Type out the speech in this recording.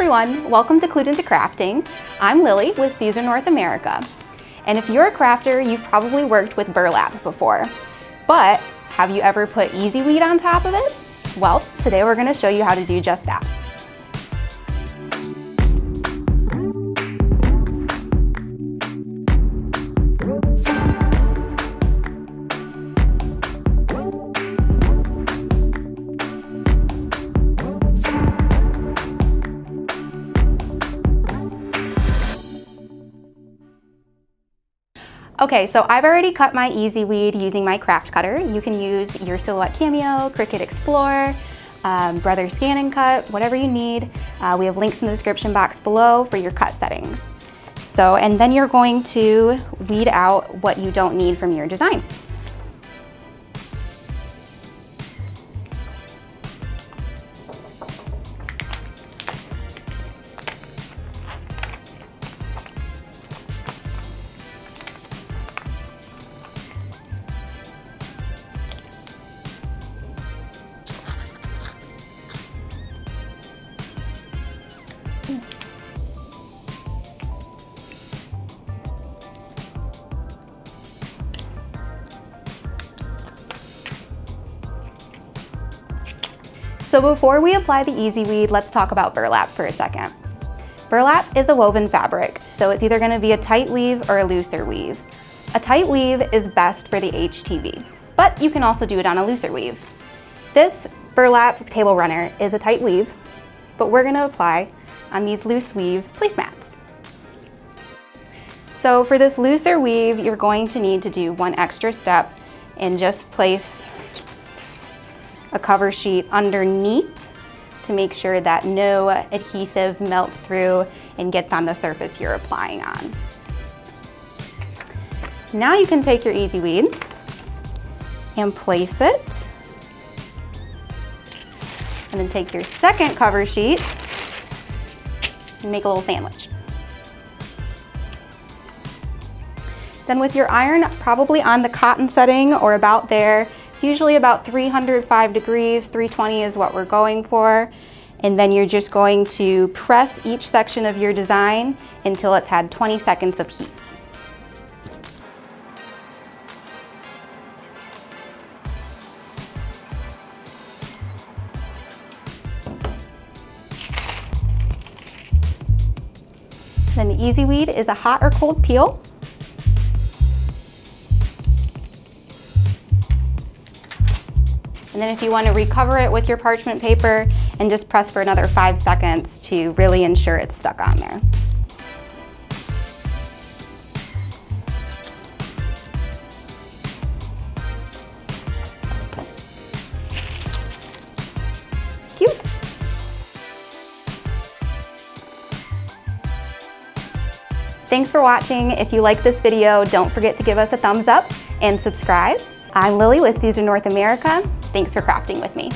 everyone, welcome to Clued Into Crafting. I'm Lily with Siser North America. And if you're a crafter, you've probably worked with burlap before. But have you ever put EasyWeed on top of it? Well, today we're going to show you how to do just that. Okay, so I've already cut my EasyWeed using my craft cutter. You can use your Silhouette Cameo, Cricut Explore, Brother Scan and Cut, whatever you need. We have links in the description box below for your cut settings. So, and then you're going to weed out what you don't need from your design. So before we apply the EasyWeed, let's talk about burlap for a second. Burlap is a woven fabric, so it's either going to be a tight weave or a looser weave. A tight weave is best for the HTV, but you can also do it on a looser weave. This burlap table runner is a tight weave, but we're going to apply on these loose weave placemats. So for this looser weave, you're going to need to do one extra step and just place a cover sheet underneath to make sure that no adhesive melts through and gets on the surface you're applying on. Now you can take your EasyWeed and place it, and then take your second cover sheet and make a little sandwich. Then with your iron probably on the cotton setting or about there, it's usually about 305 degrees, 320 is what we're going for. And then you're just going to press each section of your design until it's had 20 seconds of heat. Then the EasyWeed is a hot or cold peel. And then if you want to recover it with your parchment paper and just press for another 5 seconds to really ensure it's stuck on there. Cute. Thanks for watching. If you like this video, don't forget to give us a thumbs up and subscribe. I'm Lily with Siser North America. Thanks for crafting with me.